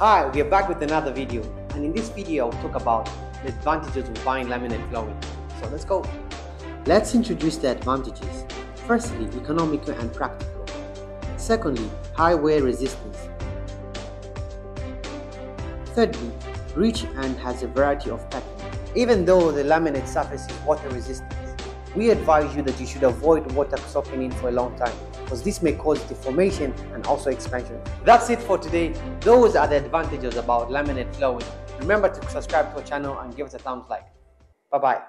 Hi, we are back with another video, and in this video I'll talk about the advantages of buying laminate flooring. So let's go. Let's introduce the advantages. Firstly, economical and practical. Secondly, high wear resistance. Thirdly, rich and has a variety of patterns. Even though the laminate surface is water resistant, we advise you that you should avoid water soaking in for a long time, because this may cause deformation and also expansion. That's it for today. Those are the advantages about laminate flooring. Remember to subscribe to our channel and give us a thumbs like. Bye bye.